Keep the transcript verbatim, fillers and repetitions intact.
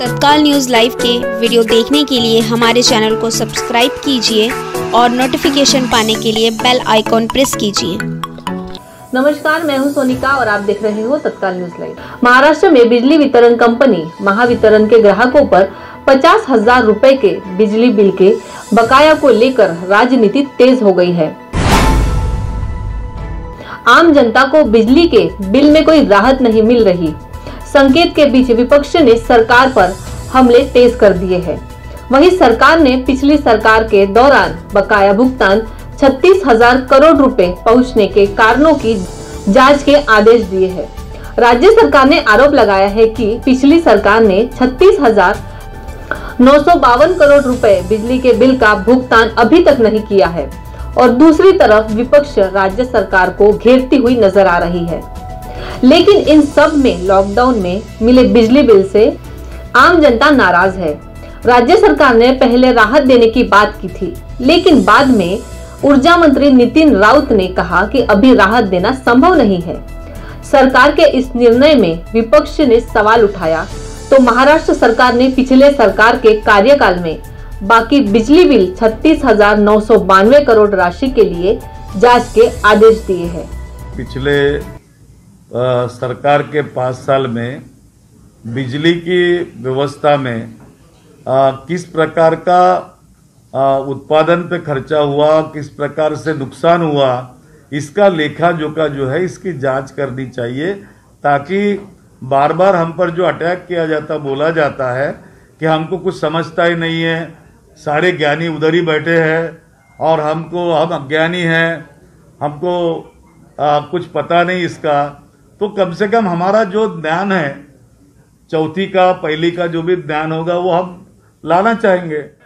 तत्काल news live के video देखने के लिए हमारे चैनल को सब्सक्राइब कीजिए और नोटिफिकेशन पाने के लिए बेल आइकॉन प्रेस कीजिए। नमस्कार, मैं हूं सोनिका और आप देख रहे हो तत्काल न्यूज लाइव। महाराष्ट्र में बिजली वितरण कंपनी महावितरण के ग्राहकों पर पचास हजार रूपए के बिजली बिल के बकाया को लेकर राजनीति तेज हो गई है। आम जनता को बिजली के बिल में कोई राहत नहीं मिल रही। संकेत के बीच विपक्ष ने सरकार पर हमले तेज कर दिए हैं। वहीं सरकार ने पिछली सरकार के दौरान बकाया भुगतान छत्तीस हजार करोड़ रुपए पहुंचने के कारणों की जांच के आदेश दिए हैं। राज्य सरकार ने आरोप लगाया है कि पिछली सरकार ने छत्तीस हजार नौ सौ बावन करोड़ रुपए बिजली के बिल का भुगतान अभी तक नहीं किया है और दूसरी तरफ विपक्ष राज्य सरकार को घेरती हुई नजर आ रही है। लेकिन इन सब में लॉकडाउन में मिले बिजली बिल से आम जनता नाराज है। राज्य सरकार ने पहले राहत देने की बात की थी, लेकिन बाद में ऊर्जा मंत्री नितिन राउत ने कहा कि अभी राहत देना संभव नहीं है। सरकार के इस निर्णय में विपक्ष ने सवाल उठाया तो महाराष्ट्र सरकार ने पिछले सरकार के कार्यकाल में बाकी बिजली बिल छत्तीस हजार नौ सौ बानवे करोड़ राशि के लिए जाँच के आदेश दिए है। पिछले आ, सरकार के पाँच साल में बिजली की व्यवस्था में आ, किस प्रकार का आ, उत्पादन पे खर्चा हुआ, किस प्रकार से नुकसान हुआ, इसका लेखा जोखा जो है इसकी जांच करनी चाहिए, ताकि बार बार हम पर जो अटैक किया जाता बोला जाता है कि हमको कुछ समझता ही नहीं है, सारे ज्ञानी उधर ही बैठे हैं और हमको हम अज्ञानी हैं, हमको आ, कुछ पता नहीं इसका, तो कम से कम हमारा जो ज्ञान है चौथी का पहली का जो भी ज्ञान होगा वो हम लाना चाहेंगे।